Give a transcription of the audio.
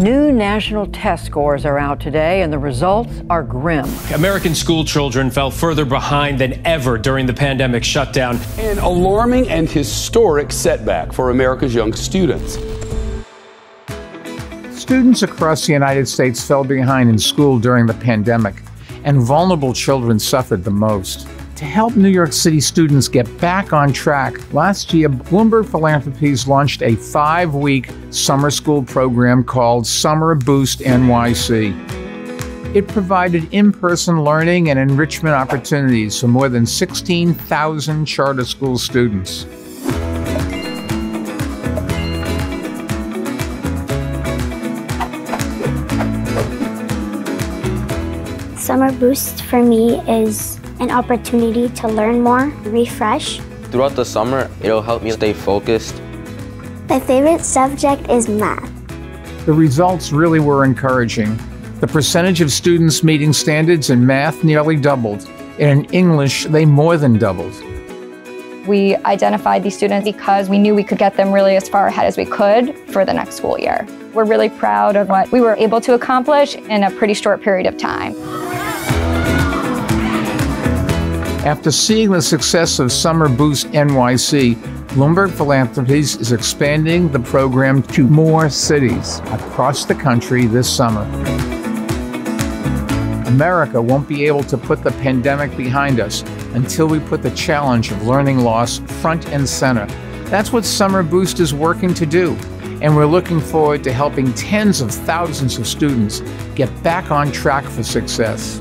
New national test scores are out today, and the results are grim. American school children fell further behind than ever during the pandemic shutdown. An alarming and historic setback for America's young students. Students across the United States fell behind in school during the pandemic, and vulnerable children suffered the most. To help New York City students get back on track, last year, Bloomberg Philanthropies launched a 5-week summer school program called Summer Boost NYC. It provided in-person learning and enrichment opportunities for more than 16,000 charter school students. Summer Boost for me is an opportunity to learn more, refresh. Throughout the summer, it'll help me stay focused. My favorite subject is math. The results really were encouraging. The percentage of students meeting standards in math nearly doubled, and in English, they more than doubled. We identified these students because we knew we could get them really as far ahead as we could for the next school year. We're really proud of what we were able to accomplish in a pretty short period of time. After seeing the success of Summer Boost NYC, Bloomberg Philanthropies is expanding the program to more cities across the country this summer. America won't be able to put the pandemic behind us until we put the challenge of learning loss front and center. That's what Summer Boost is working to do, and we're looking forward to helping tens of thousands of students get back on track for success.